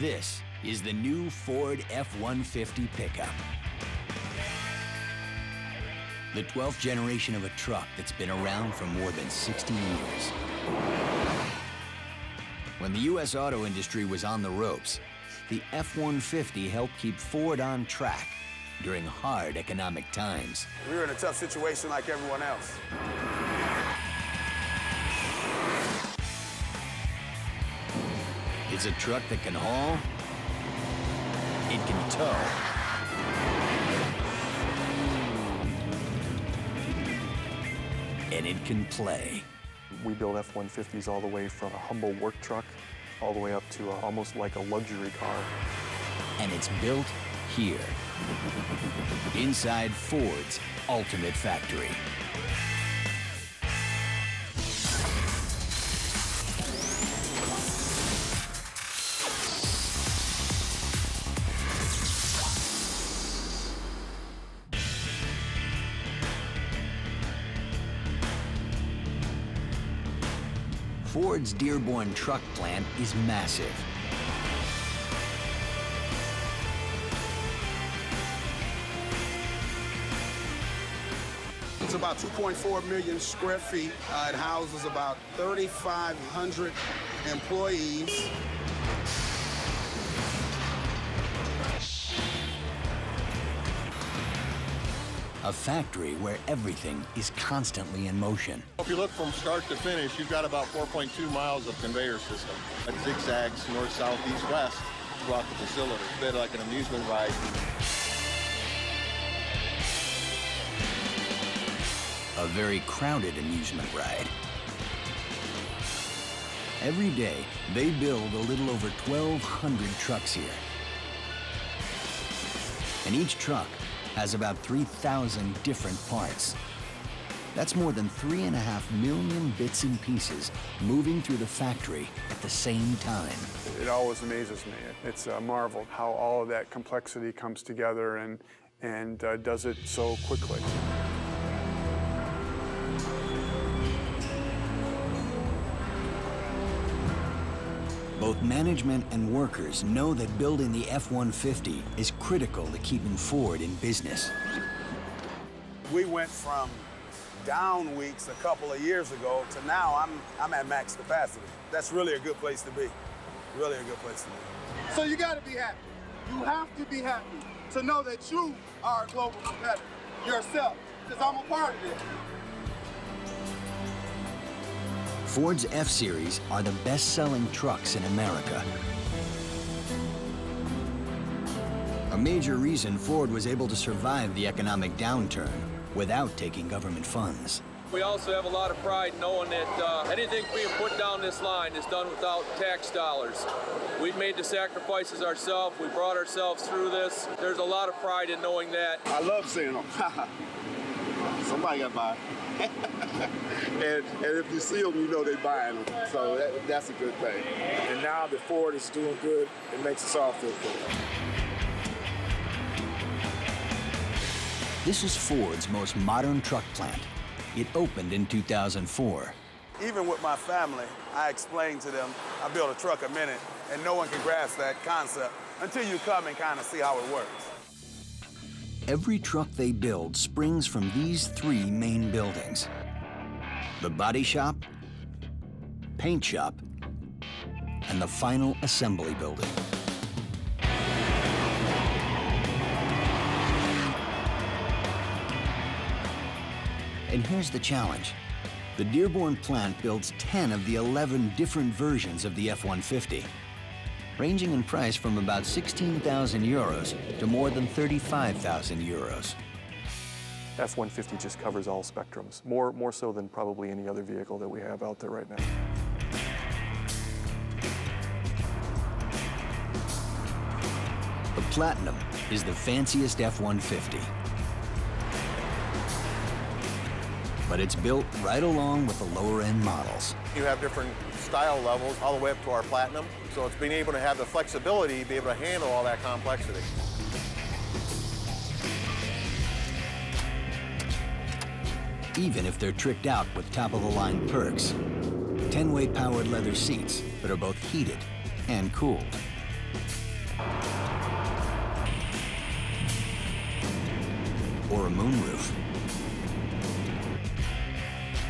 This is the new Ford F-150 pickup. The 12th generation of a truck that's been around for more than 60 years. When the U.S. auto industry was on the ropes, the F-150 helped keep Ford on track during hard economic times. We were in a tough situation like everyone else. It's a truck that can haul, it can tow, and it can play. We build F-150s all the way from a humble work truck all the way up to almost like a luxury car. And it's built here, inside Ford's ultimate factory. Ford's Dearborn truck plant is massive. It's about 2.4 million square feet. It houses about 3,500 employees. A factory where everything is constantly in motion. If you look from start to finish, you've got about 4.2 miles of conveyor system. It zigzags north, south, east, west throughout the facility. It's a bit like an amusement ride. A very crowded amusement ride. Every day, they build a little over 1,200 trucks here. And each truck has about 3,000 different parts. That's more than 3.5 million bits and pieces moving through the factory at the same time. It always amazes me. It's a marvel how all of that complexity comes together and does it so quickly. Both management and workers know that building the F-150 is critical to keeping Ford in business. We went from down weeks a couple of years ago to now I'm at max capacity. That's really a good place to be. Really a good place to be. So you gotta be happy. You have to be happy to know that you are a global competitor yourself, because I'm a part of it. Ford's F-Series are the best-selling trucks in America. A major reason Ford was able to survive the economic downturn without taking government funds. We also have a lot of pride knowing that anything being put down this line is done without tax dollars. We've made the sacrifices ourselves. We brought ourselves through this. There's a lot of pride in knowing that. I love seeing them. Somebody got by. and if you see them, you know they're buying them. So that's a good thing. And now that Ford is doing good, it makes us all feel good. This is Ford's most modern truck plant. It opened in 2004. Even with my family, I explained to them, I built a truck a minute, and no one can grasp that concept until you come and kind of see how it works. Every truck they build springs from these three main buildings: the body shop, paint shop, and the final assembly building. And here's the challenge. The Dearborn plant builds 10 of the 11 different versions of the F-150, ranging in price from about 16,000 euros to more than 35,000 euros. F-150 just covers all spectrums, more so than probably any other vehicle that we have out there right now. The Platinum is the fanciest F-150. But it's built right along with the lower-end models. You have different style levels all the way up to our Platinum, so it's being able to have the flexibility to be able to handle all that complexity. Even if they're tricked out with top-of-the-line perks, 10-way powered leather seats that are both heated and cooled, Or a moonroof.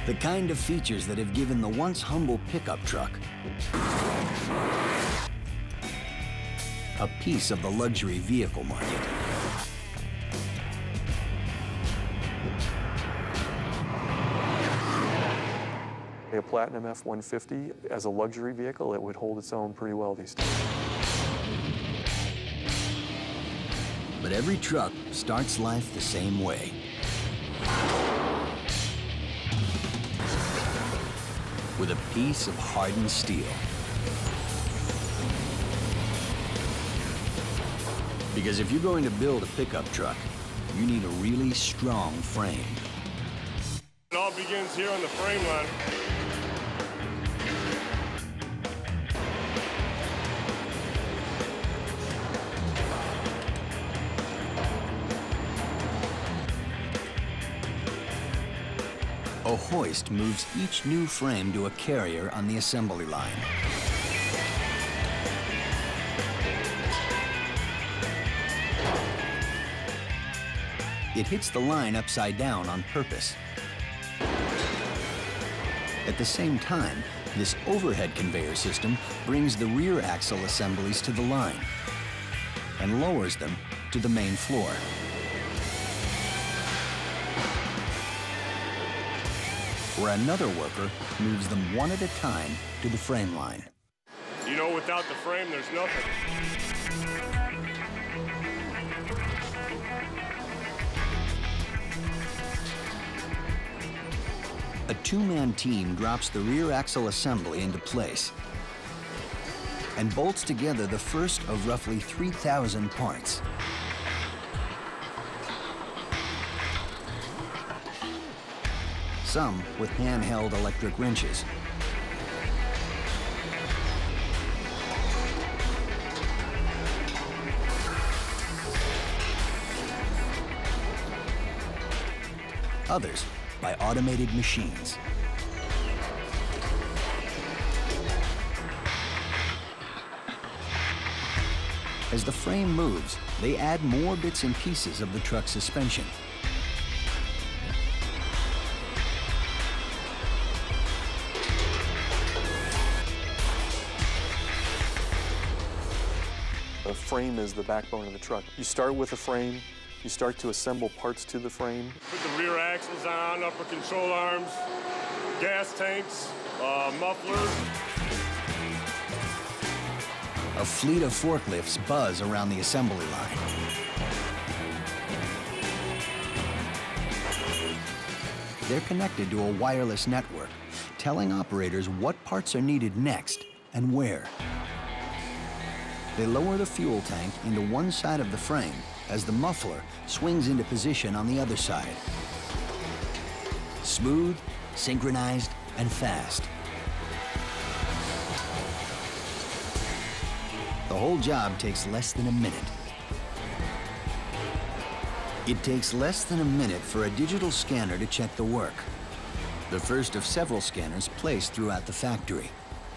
The kind of features that have given the once humble pickup truck a piece of the luxury vehicle market. A Platinum F-150, as a luxury vehicle, it would hold its own pretty well these days. But every truck starts life the same way. With a piece of hardened steel. Because if you're going to build a pickup truck, you need a really strong frame. It all begins here on the frame line. A hoist moves each new frame to a carrier on the assembly line. It hits the line upside down on purpose. At the same time, this overhead conveyor system brings the rear axle assemblies to the line and lowers them to the main floor. Where another worker moves them one at a time to the frame line. You know, without the frame, there's nothing. A two-man team drops the rear axle assembly into place and bolts together the first of roughly 3,000 parts. Some with handheld electric wrenches. Others by automated machines. As the frame moves, they add more bits and pieces of the truck suspension. The frame is the backbone of the truck. You start with a frame, you start to assemble parts to the frame. Put the rear axles on, upper control arms, gas tanks, mufflers. A fleet of forklifts buzz around the assembly line. They're connected to a wireless network, telling operators what parts are needed next and where. They lower the fuel tank into one side of the frame as the muffler swings into position on the other side. Smooth, synchronized, and fast. The whole job takes less than a minute. It takes less than a minute for a digital scanner to check the work. The first of several scanners placed throughout the factory.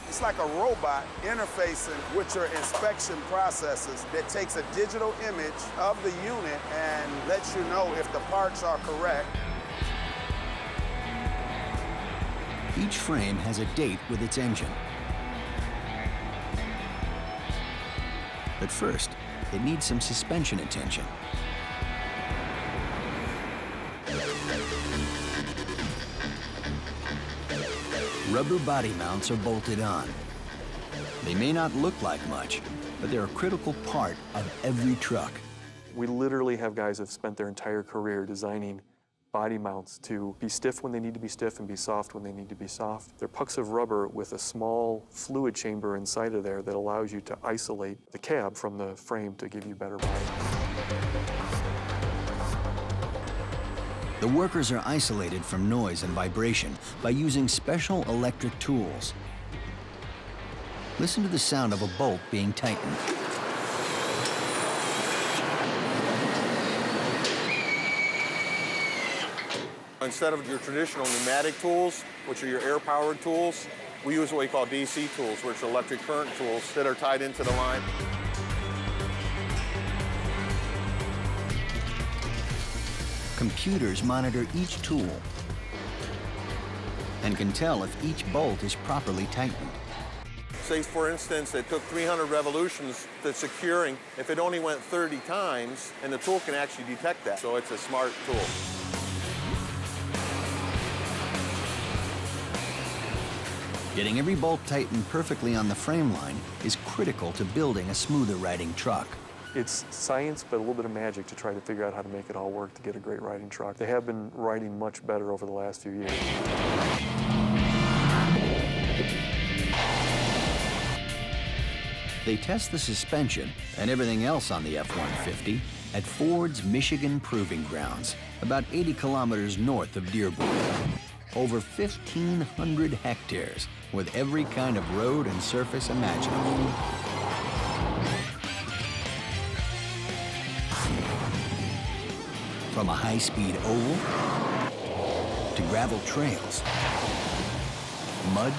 It's like a robot interfacing with your inspection processes that takes a digital image of the unit and lets you know if the parts are correct. Each frame has a date with its engine. But first, it needs some suspension attention. Rubber body mounts are bolted on. They may not look like much, but they're a critical part of every truck. We literally have guys who've spent their entire career designing body mounts to be stiff when they need to be stiff and be soft when they need to be soft. They're pucks of rubber with a small fluid chamber inside of there that allows you to isolate the cab from the frame to give you better body. The workers are isolated from noise and vibration by using special electric tools. Listen to the sound of a bolt being tightened. Instead of your traditional pneumatic tools, which are your air-powered tools, we use what we call DC tools, which are electric current tools that are tied into the line. Computers monitor each tool and can tell if each bolt is properly tightened. Say, for instance, it took 300 revolutions to securing. If it only went 30 times, and the tool can actually detect that, so it's a smart tool. Getting every bolt tightened perfectly on the frame line is critical to building a smoother riding truck. It's science, but a little bit of magic to try to figure out how to make it all work to get a great riding truck. They have been riding much better over the last few years. They test the suspension and everything else on the F-150 at Ford's Michigan Proving Grounds, about 80 kilometers north of Dearborn. Over 1,500 hectares with every kind of road and surface imaginable. From a high-speed oval to gravel trails, mud,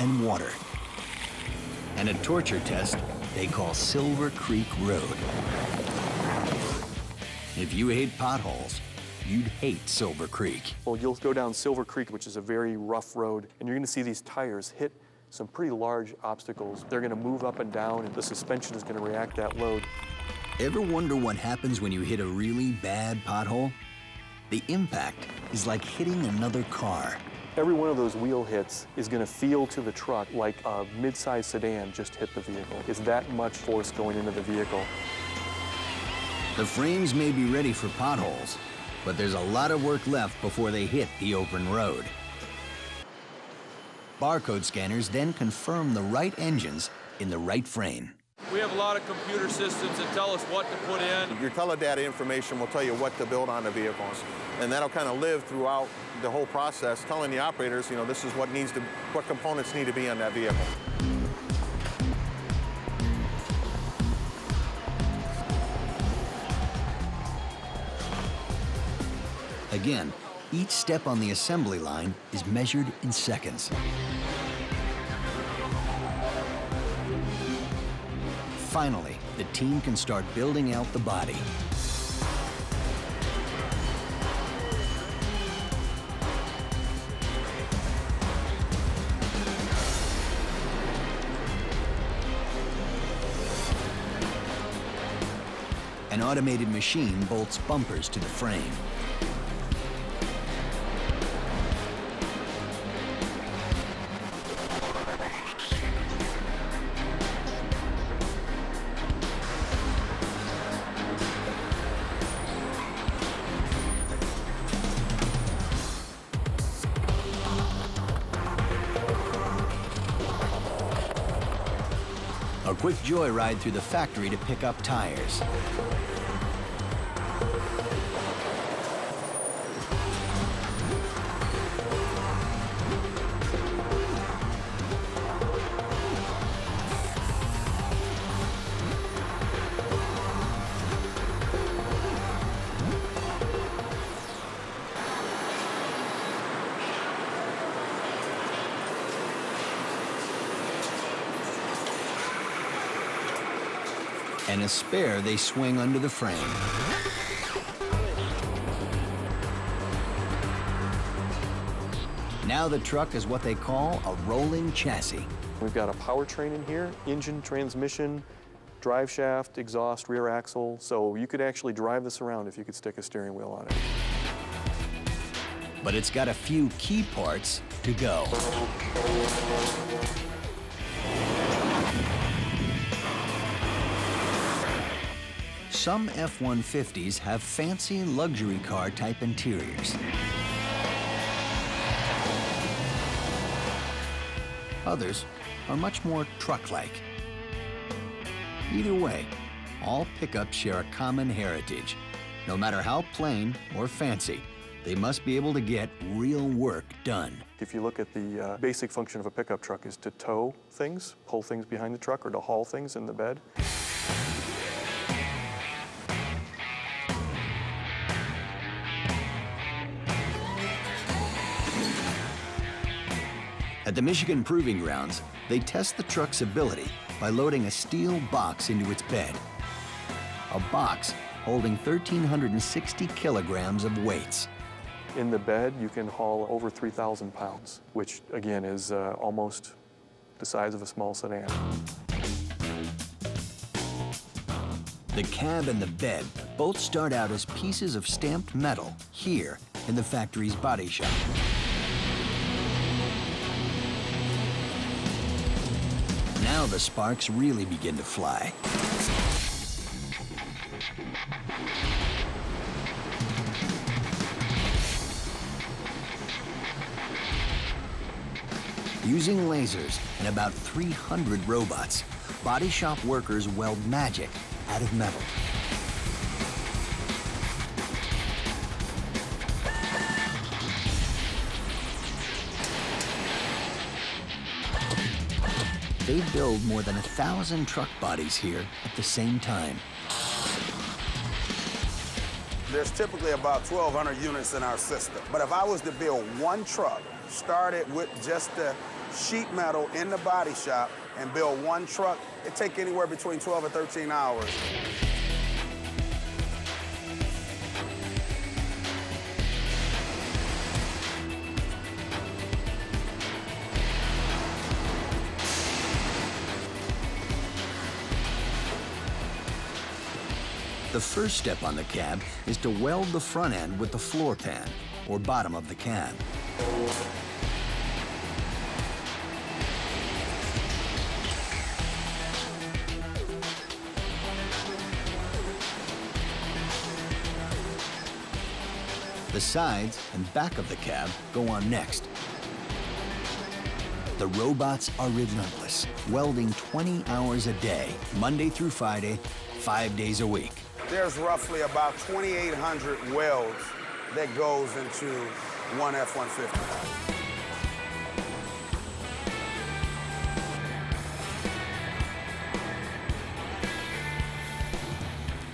and water. And a torture test they call Silver Creek Road. If you hate potholes, you'd hate Silver Creek. Well, you'll go down Silver Creek, which is a very rough road, and you're gonna see these tires hit some pretty large obstacles. They're gonna move up and down, and the suspension is gonna react that load. Ever wonder what happens when you hit a really bad pothole? The impact is like hitting another car. Every one of those wheel hits is going to feel to the truck like a mid-sized sedan just hit the vehicle. It's that much force going into the vehicle. The frames may be ready for potholes, but there's a lot of work left before they hit the open road. Barcode scanners then confirm the right engines in the right frame. We have a lot of computer systems that tell us what to put in. Your teledata information will tell you what to build on the vehicles, and that'll kind of live throughout the whole process, telling the operators, you know, this is what components need to be on that vehicle. Again, each step on the assembly line is measured in seconds. Finally, the team can start building out the body. An automated machine bolts bumpers to the frame. A quick joyride through the factory to pick up tires. And a spare they swing under the frame. Now the truck is what they call a rolling chassis. We've got a powertrain in here, engine, transmission, drive shaft, exhaust, rear axle. So you could actually drive this around if you could stick a steering wheel on it. But it's got a few key parts to go. Some F-150s have fancy luxury car type interiors. Others are much more truck-like. Either way, all pickups share a common heritage. No matter how plain or fancy, they must be able to get real work done. If you look at the basic function of a pickup truck is to tow things, pull things behind the truck, or to haul things in the bed. At the Michigan Proving Grounds, they test the truck's ability by loading a steel box into its bed. A box holding 1,360 kilograms of weights. In the bed, you can haul over 3,000 pounds, which again is almost the size of a small sedan. The cab and the bed both start out as pieces of stamped metal here in the factory's body shop. Now the sparks really begin to fly. Using lasers and about 300 robots, body shop workers weld magic out of metal. They build more than 1,000 truck bodies here at the same time. There's typically about 1,200 units in our system. But if I was to build one truck, started with just the sheet metal in the body shop, and build one truck, it'd take anywhere between 12 and 13 hours. The first step on the cab is to weld the front end with the floor pan, or bottom of the cab. The sides and back of the cab go on next. The robots are relentless, welding 20 hours a day, Monday through Friday, 5 days a week. There's roughly about 2,800 welds that goes into one F-150.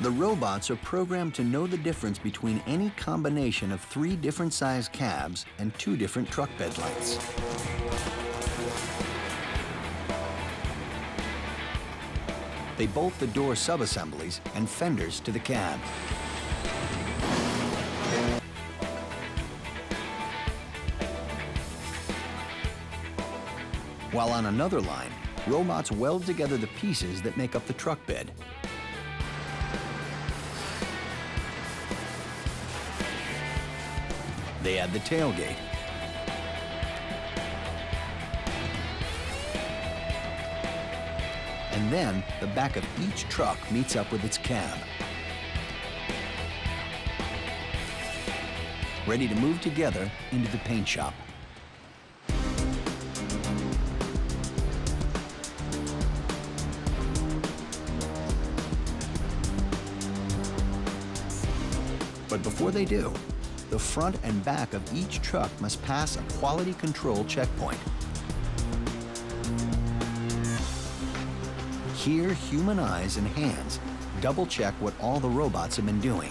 The robots are programmed to know the difference between any combination of 3 different size cabs and 2 different truck bed lengths. They bolt the door subassemblies and fenders to the cab. While on another line, robots weld together the pieces that make up the truck bed. They add the tailgate, and then the back of each truck meets up with its cab, ready to move together into the paint shop. But before they do, the front and back of each truck must pass a quality control checkpoint. Here, human eyes and hands double-check what all the robots have been doing.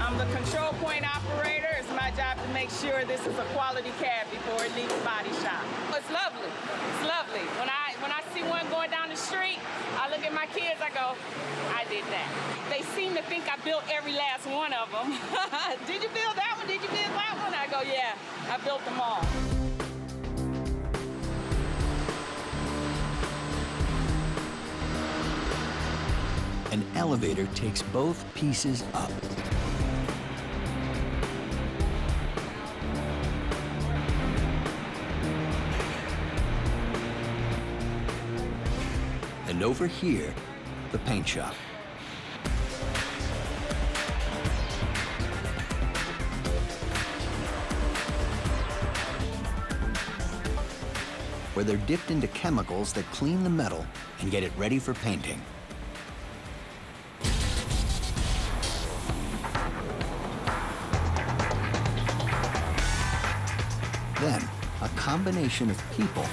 I'm the control point operator. It's my job to make sure this is a quality cab before it leaves the body shop. It's lovely. It's lovely. When I see one going down the street, I look at my kids, I go, I did that. They seem to think I built every last one of them. Did you build that one? Did you build that one? I go, yeah, I built them all. An elevator takes both pieces up. And over here, the paint shop. Where they're dipped into chemicals that clean the metal and get it ready for painting. Then, a combination of people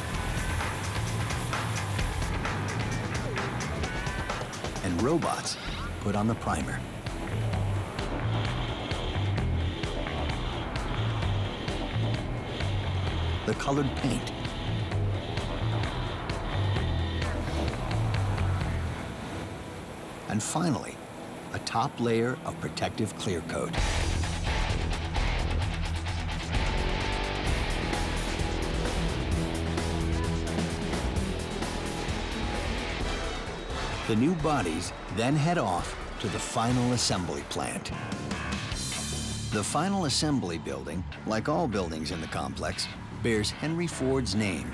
and robots put on the primer. the colored paint. And finally, a top layer of protective clear coat. The new bodies then head off to the final assembly plant. The final assembly building, like all buildings in the complex, bears Henry Ford's name.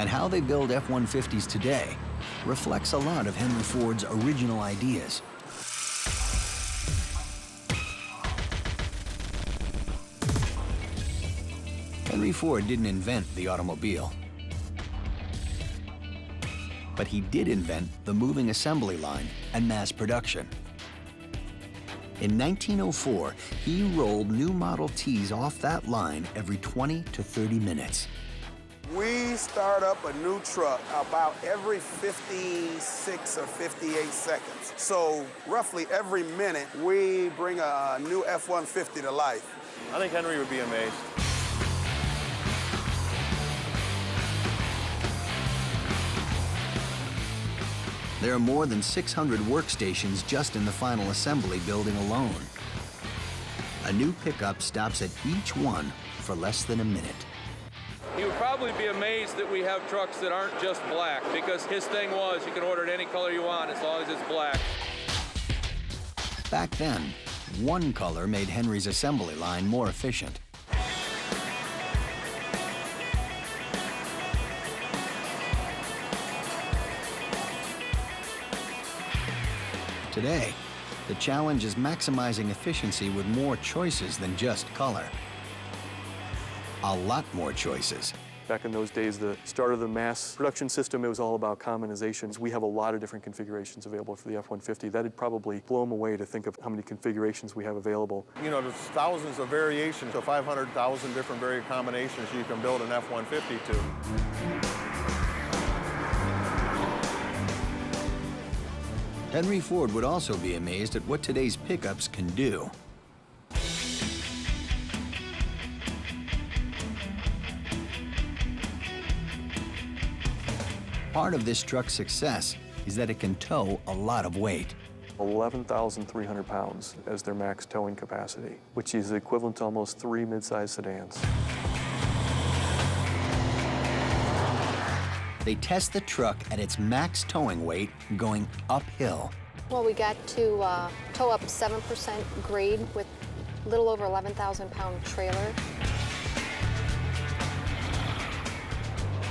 And how they build F-150s today reflects a lot of Henry Ford's original ideas. Henry Ford didn't invent the automobile, but he did invent the moving assembly line and mass production. In 1904, he rolled new Model Ts off that line every 20 to 30 minutes. We start up a new truck about every 56 or 58 seconds. So roughly every minute, we bring a new F-150 to life. I think Henry would be amazed. There are more than 600 workstations just in the final assembly building alone. A new pickup stops at each one for less than a minute. He would probably be amazed that we have trucks that aren't just black, because his thing was you can order it any color you want as long as it's black. Back then, one color made Henry's assembly line more efficient. Today, the challenge is maximizing efficiency with more choices than just color. A lot more choices. Back in those days, the start of the mass production system, it was all about commonizations. We have a lot of different configurations available for the F-150. That'd probably blow them away to think of how many configurations we have available. You know, there's thousands of variations, so 500,000 different variant combinations you can build an F-150 to. Henry Ford would also be amazed at what today's pickups can do. Part of this truck's success is that it can tow a lot of weight. 11,300 pounds as their max towing capacity, which is equivalent to almost 3 mid-sized sedans. They test the truck at its max towing weight going uphill. Well, we got to tow up 7% grade with a little over 11,000-pound trailer.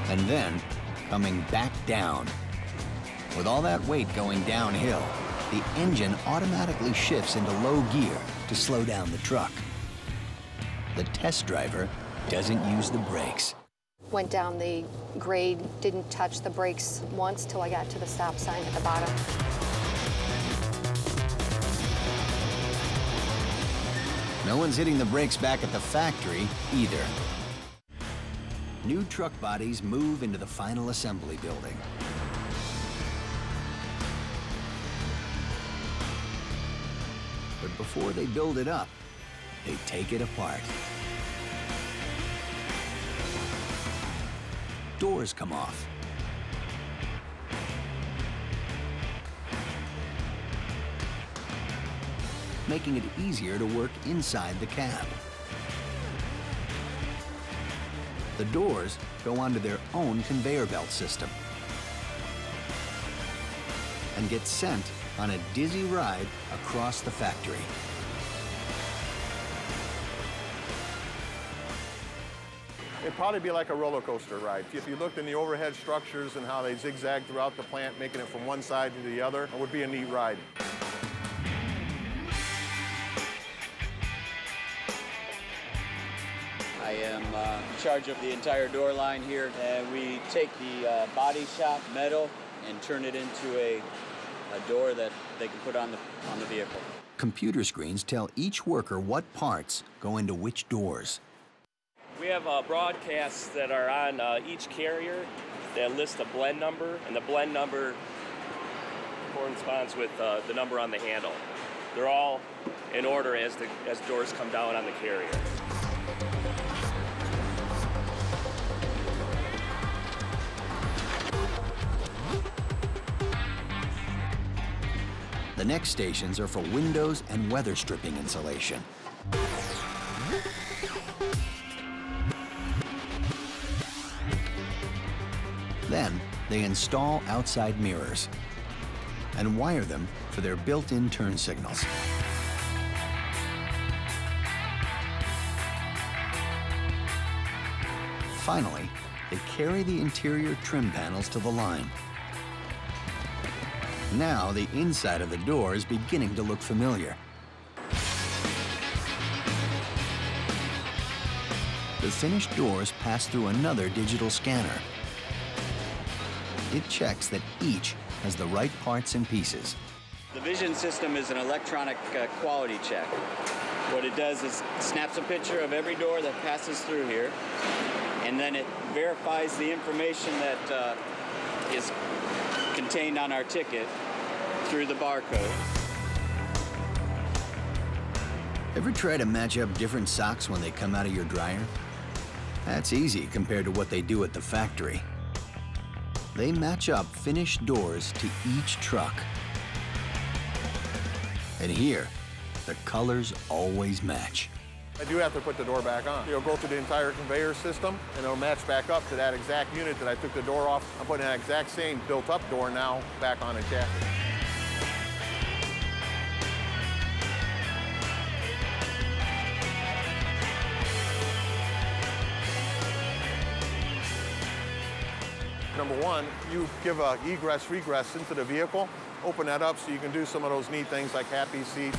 And then coming back down. With all that weight going downhill, the engine automatically shifts into low gear to slow down the truck. The test driver doesn't use the brakes. Went down the grade, didn't touch the brakes once till I got to the stop sign at the bottom. No one's hitting the brakes back at the factory either. New truck bodies move into the final assembly building. But before they build it up, they take it apart. Doors come off. Making it easier to work inside the cab. The doors go onto their own conveyor belt system and get sent on a dizzy ride across the factory. It'd probably be like a roller coaster ride. If you looked in the overhead structures and how they zigzag throughout the plant, making it from one side to the other, it would be a neat ride. I am in charge of the entire door line here. We take the body shop metal and turn it into a door that they can put on the vehicle. Computer screens tell each worker what parts go into which doors. We have broadcasts that are on each carrier that list a blend number, and the blend number corresponds with the number on the handle. They're all in order as doors come down on the carrier. The next stations are for windows and weather stripping insulation. Then, they install outside mirrors and wire them for their built-in turn signals. Finally, they carry the interior trim panels to the line. Now the inside of the door is beginning to look familiar. The finished doors pass through another digital scanner. It checks that each has the right parts and pieces. The vision system is an electronic quality check. What it does is snaps a picture of every door that passes through here, and then it verifies the information that is contained on our ticket through the barcode. Ever try to match up different socks when they come out of your dryer? That's easy compared to what they do at the factory. They match up finished doors to each truck. And here, the colors always match. I do have to put the door back on. It'll go through the entire conveyor system, and it'll match back up to that exact unit that I took the door off. I'm putting that exact same built-up door now back on the chassis. Number one, you give an egress-regress into the vehicle, open that up so you can do some of those neat things like happy seats.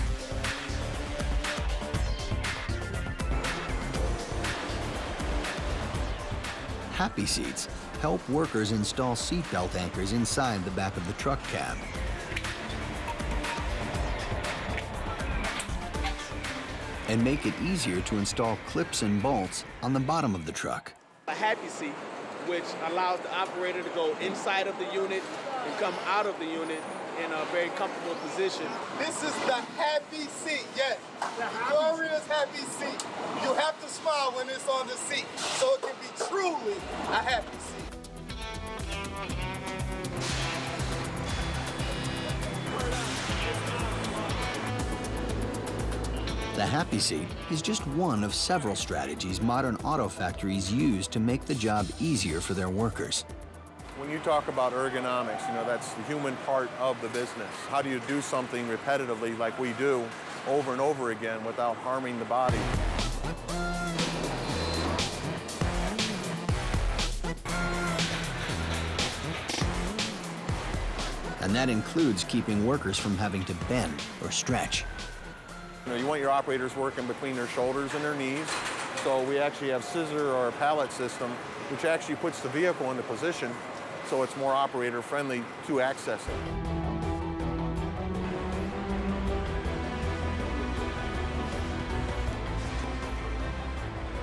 Happy seats help workers install seatbelt anchors inside the back of the truck cab. And make it easier to install clips and bolts on the bottom of the truck. A happy seat, which allows the operator to go inside of the unit and come out of the unit in a very comfortable position. This is the happy seat, yes. The glorious happy seat. You have to smile when it's on the seat, so it can be truly a happy seat. The happy seat is just one of several strategies modern auto factories use to make the job easier for their workers. When you talk about ergonomics, you know, that's the human part of the business. How do you do something repetitively like we do over and over again without harming the body? And that includes keeping workers from having to bend or stretch. You know, you want your operators working between their shoulders and their knees. So we actually have scissor or a pallet system, which actually puts the vehicle into position so it's more operator-friendly to access it.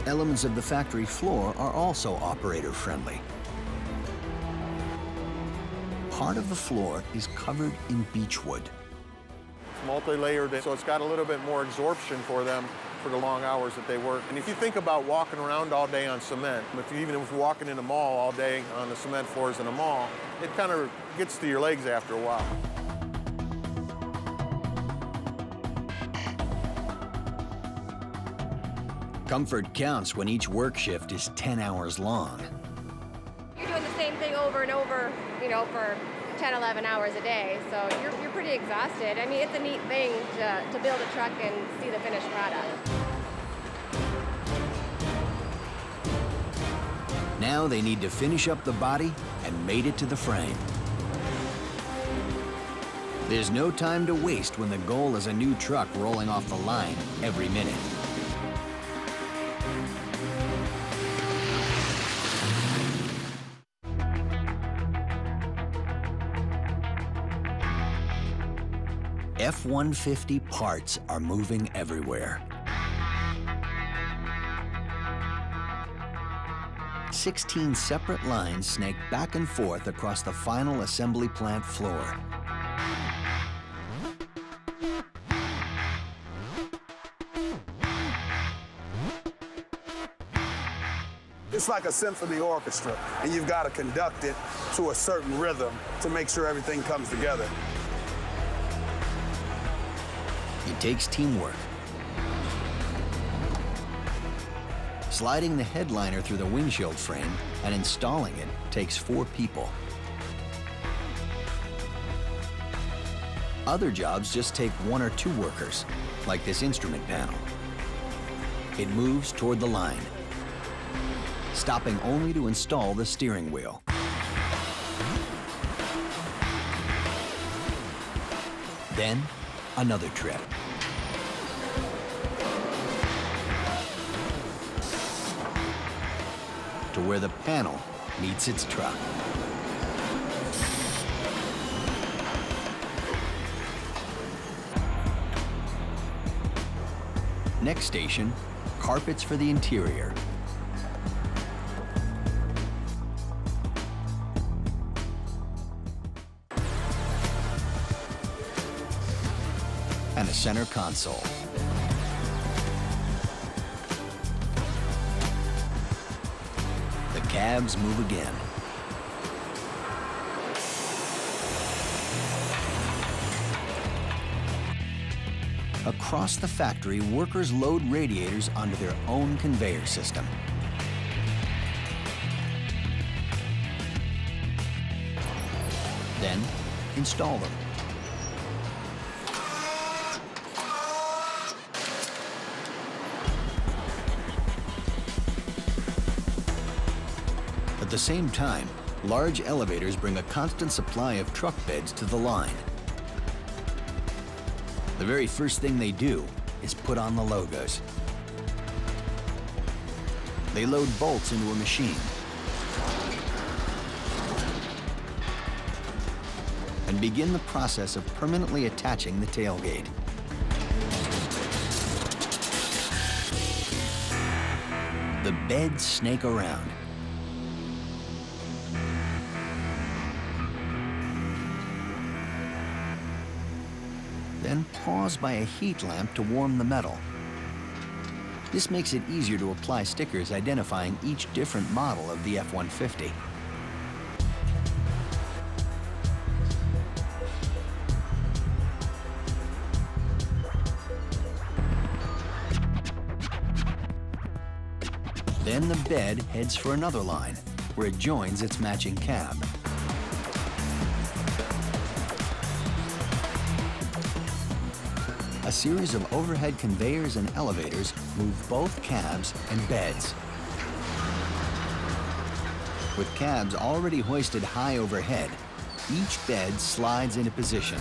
Elements of the factory floor are also operator-friendly. Part of the floor is covered in beechwood. It's multi-layered, so it's got a little bit more absorption for them for the long hours that they work. And if you think about walking around all day on cement, even if you're walking in a mall all day on the cement floors in a mall, it kind of gets to your legs after a while. Comfort counts when each work shift is 10 hours long. You're doing the same thing over and over, you know, for 10, 11 hours a day, so you're pretty exhausted. I mean, it's a neat thing to build a truck and see the finished product. Now they need to finish up the body and mate it to the frame. There's no time to waste when the goal is a new truck rolling off the line every minute. F-150 parts are moving everywhere. 16 separate lines snake back and forth across the final assembly plant floor. It's like a symphony orchestra, and you've got to conduct it to a certain rhythm to make sure everything comes together. It takes teamwork. Sliding the headliner through the windshield frame and installing it takes 4 people. Other jobs just take 1 or 2 workers, like this instrument panel. It moves toward the line, stopping only to install the steering wheel. Then, another trip. To where the panel meets its truck. Next station, carpets for the interior. And a center console. The cabs move again. Across the factory, workers load radiators onto their own conveyor system. Then, install them. At the same time, large elevators bring a constant supply of truck beds to the line. The very first thing they do is put on the logos. They load bolts into a machine and begin the process of permanently attaching the tailgate. The beds snake around. Then pause by a heat lamp to warm the metal. This makes it easier to apply stickers identifying each different model of the F-150. Then the bed heads for another line, where it joins its matching cab. A series of overhead conveyors and elevators move both cabs and beds. With cabs already hoisted high overhead, each bed slides into position.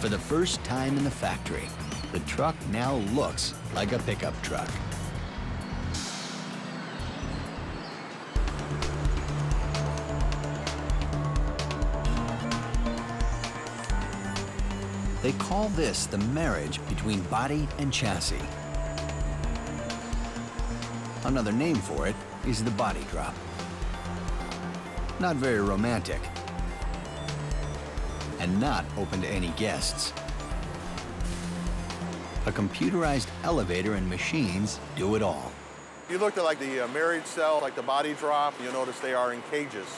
For the first time in the factory, the truck now looks like a pickup truck. They call this the marriage between body and chassis. Another name for it is the body drop. Not very romantic, and not open to any guests. A computerized elevator and machines do it all. You looked at like the marriage cell, like the body drop, you'll notice they are in cages.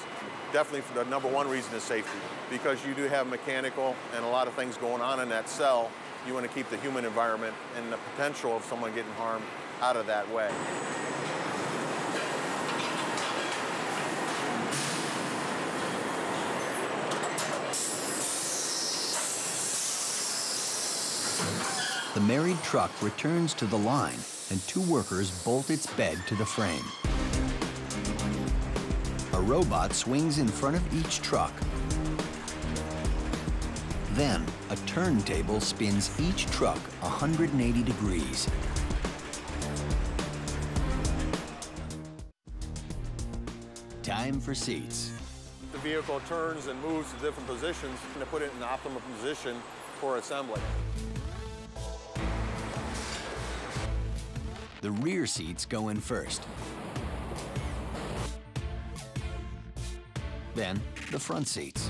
Definitely for the #1 reason is safety, because you do have mechanical and a lot of things going on in that cell. You want to keep the human environment and the potential of someone getting harmed out of that way. The married truck returns to the line and 2 workers bolt its bed to the frame. A robot swings in front of each truck. Then, a turntable spins each truck 180 degrees. Time for seats. The vehicle turns and moves to different positions to put it in the optimal position for assembly. The rear seats go in first. Then, the front seats.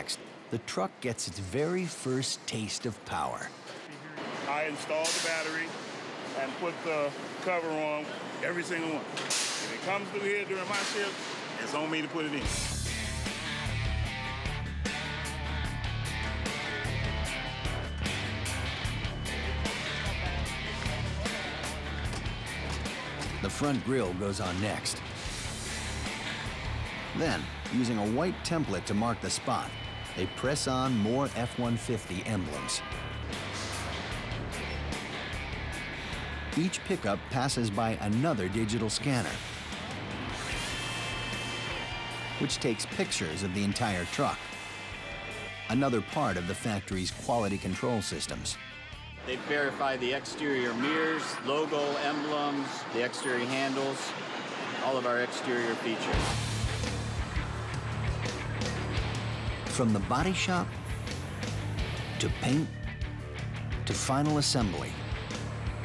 next, the truck gets its very first taste of power. I installed the battery and put the cover on every single one. If it comes through here during my shift, it's on me to put it in. The front grille goes on next. Then, using a white template to mark the spot, they press on more F-150 emblems. Each pickup passes by another digital scanner, which takes pictures of the entire truck, another part of the factory's quality control systems. They verify the exterior mirrors, logo, emblems, the exterior handles, all of our exterior features. From the body shop, to paint, to final assembly,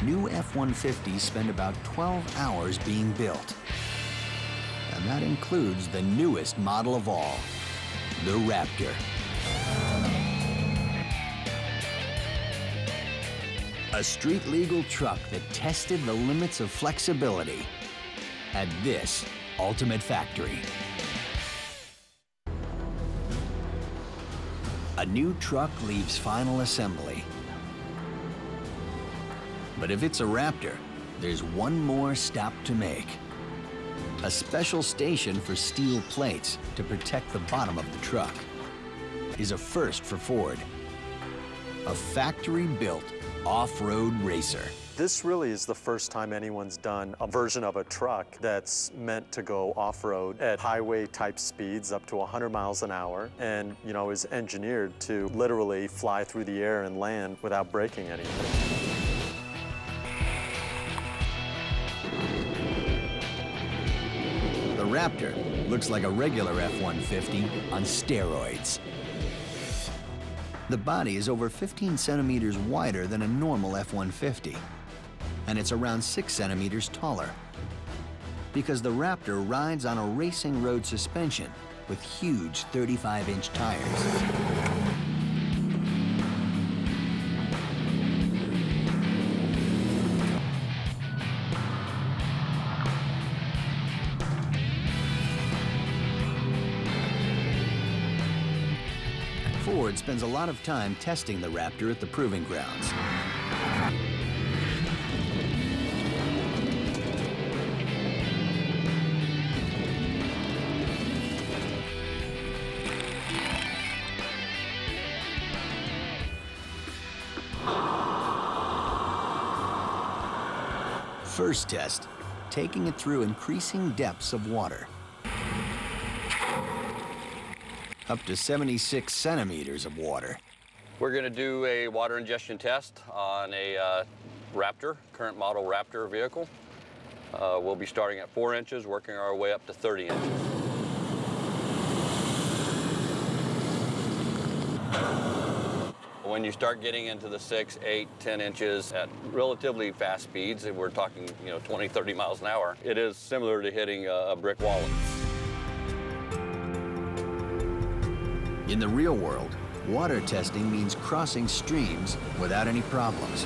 new F-150s spend about 12 hours being built. And that includes the newest model of all, the Raptor. A street-legal truck that tested the limits of flexibility at this ultimate factory. A new truck leaves final assembly. But if it's a Raptor, there's one more stop to make. A special station for steel plates to protect the bottom of the truck is a first for Ford. A factory-built off-road racer. This really is the first time anyone's done a version of a truck that's meant to go off-road at highway-type speeds up to 100 miles an hour and, you know, is engineered to literally fly through the air and land without breaking anything. Raptor looks like a regular F-150 on steroids. The body is over 15 centimeters wider than a normal F-150, and it's around 6 centimeters taller because the Raptor rides on a racing road suspension with huge 35-inch tires. Ford spends a lot of time testing the Raptor at the proving grounds. First test, taking it through increasing depths of water. Up to 76 centimeters of water. We're going to do a water ingestion test on a Raptor, current model Raptor vehicle. We'll be starting at 4 inches, working our way up to 30 inches. When you start getting into the 6, 8, 10 inches at relatively fast speeds, and we're talking, you know, 20, 30 miles an hour, it is similar to hitting a brick wall. In the real world, water testing means crossing streams without any problems.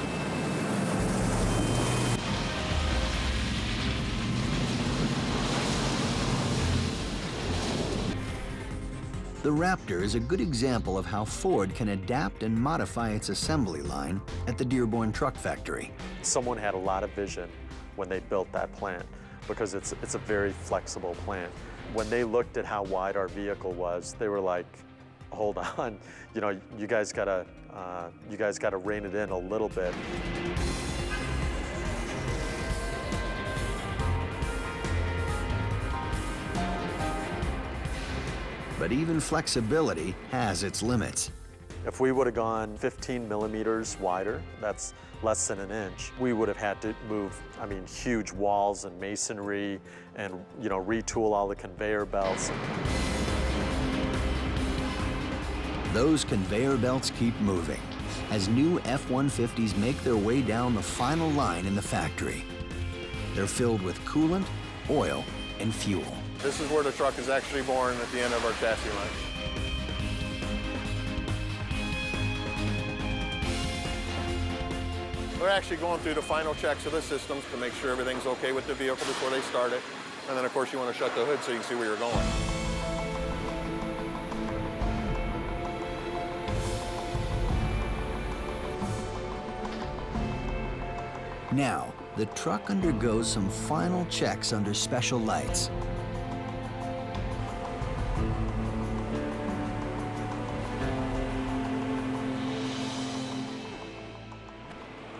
The Raptor is a good example of how Ford can adapt and modify its assembly line at the Dearborn truck factory. Someone had a lot of vision when they built that plant because it's a very flexible plant. When they looked at how wide our vehicle was, they were like, hold on, you know, you guys gotta rein it in a little bit. But even flexibility has its limits. If we would have gone 15 millimeters wider, that's less than an inch, we would have had to move, I mean, huge walls and masonry and, you know, retool all the conveyor belts. Those conveyor belts keep moving as new F-150s make their way down the final line in the factory. They're filled with coolant, oil, and fuel. This is where the truck is actually born at the end of our chassis line. They're actually going through the final checks of the systems to make sure everything's okay with the vehicle before they start it. And then, of course, you want to shut the hood so you can see where you're going. Now, the truck undergoes some final checks under special lights.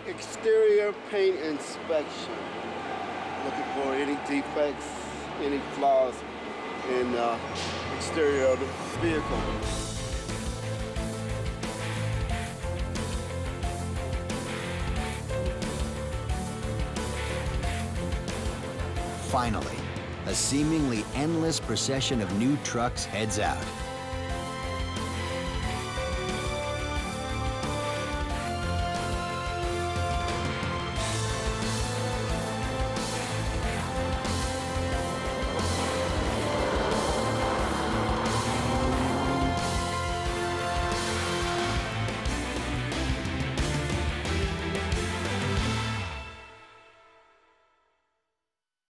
Exterior paint inspection. Looking for any defects, any flaws in the exterior of the vehicle. Finally, a seemingly endless procession of new trucks heads out.